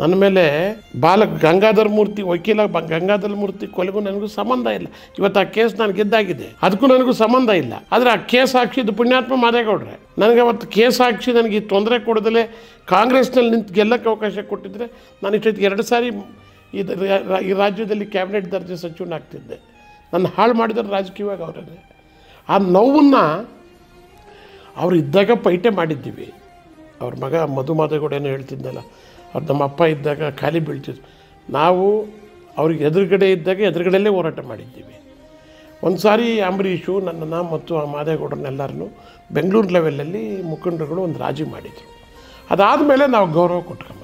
ನನ್ನ ಮೇಲೆ ಬಾಲಕ್ ಗಂಗಾಧರ್ ಮೂರ್ತಿ ವಕೀಲ ಗಂಗಾಧರ್ ಮೂರ್ತಿ ಕೊಲೆಗೂ ನನಗೂ ಸಂಬಂಧ ಇಲ್ಲ. ಇವತ್ತು ಆ ಕೇಸ್ ನಾನು ಗೆದ್ದಾಗಿದೆ, ಅದಕ್ಕೂ ನನಗೂ ಸಂಬಂಧ ಇಲ್ಲ. ಆದರೆ ಆ ಕೇಸ್ ಹಾಕಿದ್ದು ಪುಣ್ಯಾತ್ಮ ಮಾದೇಗೌಡ್ರೆ. ನನಗೆ ಅವತ್ತು ಕೇಸ್ ಹಾಕಿಸಿ ನನಗೆ ಈ ತೊಂದರೆ ಕೊಡದಲೇ ಕಾಂಗ್ರೆಸ್ನಲ್ಲಿ ನಿಂತು ಗೆಲ್ಲಕ್ಕೆ ಅವಕಾಶ ಕೊಟ್ಟಿದ್ದರೆ ನಾನು ಇಷ್ಟೊತ್ತಿಗೆ 2 ಸಾರಿ ಈ ರಾಜ್ಯದಲ್ಲಿ ಕ್ಯಾಬಿನೆಟ್ ದರ್ಜೆ ಸಚಿವನಾಗ್ತಿದ್ದೆ. ನನ್ನ ಹಾಳು ಮಾಡಿದರೆ ರಾಜಕೀಯವಾಗಿ ಅವರೇ. ಆ ನೋವನ್ನು ಅವರು ಇದ್ದಾಗ ಪೈಟೆ ಮಾಡಿದ್ದೀವಿ. ಅವ್ರ ಮಗ ಮಧು ಮಾದೇಗೌಡ ಏನೋ ಹೇಳ್ತಿದ್ದಲ್ಲ, ಅವ್ರು ನಮ್ಮ ಅಪ್ಪ ಇದ್ದಾಗ ಖಾಲಿ ಬೀಳ್ತಿದ್ರು. ನಾವು ಅವ್ರಿಗೆ ಎದುರುಗಡೆ ಇದ್ದಾಗ ಎದುರುಗಡೆಯಲ್ಲೇ ಹೋರಾಟ ಮಾಡಿದ್ದೀವಿ. ಒಂದು ಸಾರಿ ಅಂಬರೀಷು ನನ್ನನ್ನು ಮತ್ತು ಆ ಮಾದೇಗೌಡರನ್ನೆಲ್ಲರೂ ಬೆಂಗಳೂರು ಲೆವೆಲಲ್ಲಿ ಮುಖಂಡರುಗಳು ಒಂದು ರಾಜಿ ಮಾಡಿದರು. ಅದಾದಮೇಲೆ ನಾವು ಗೌರವ ಕೊಟ್ಕೊಂಡು